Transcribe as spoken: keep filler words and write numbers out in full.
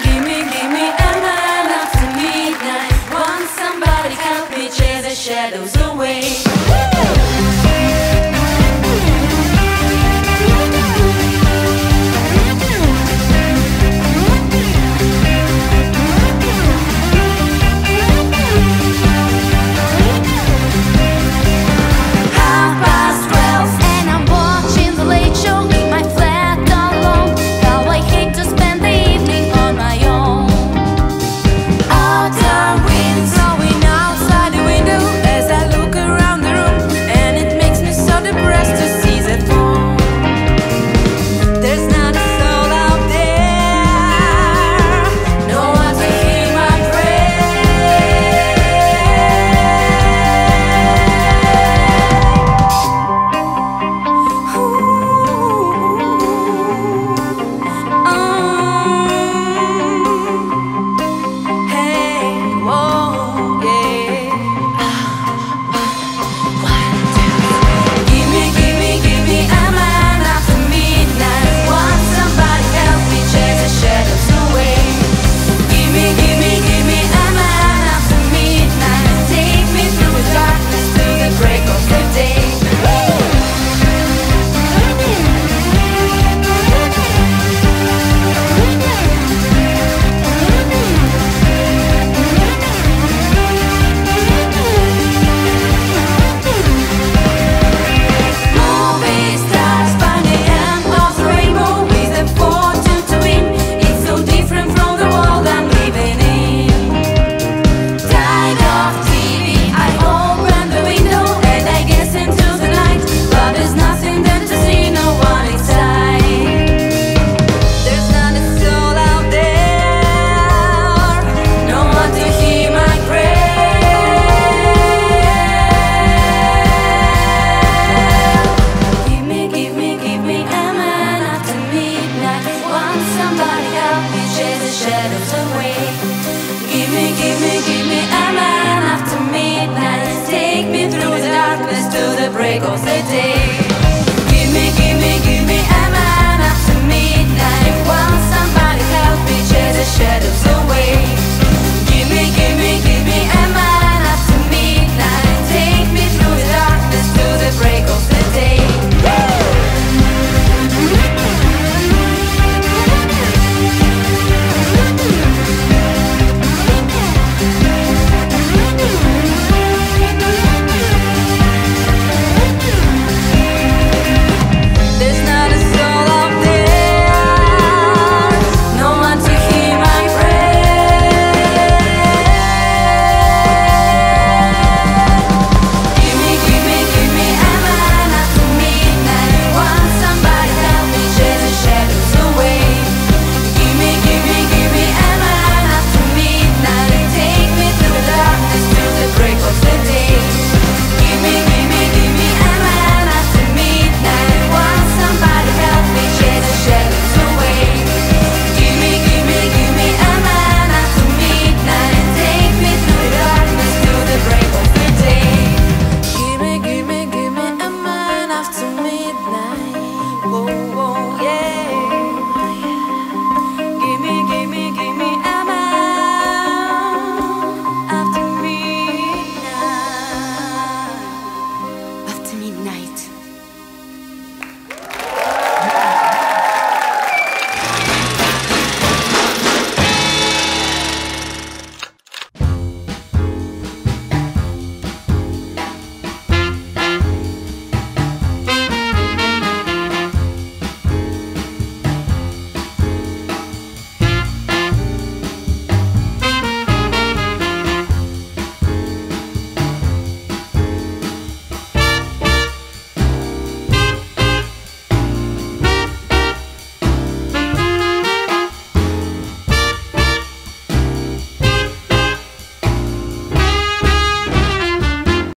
gimme, gimme, am I after midnight? Won't somebody help me chase the shadows away? Shadows away. Gimme, gimme, gimme a man after midnight. Take me through the darkness to the break of the day.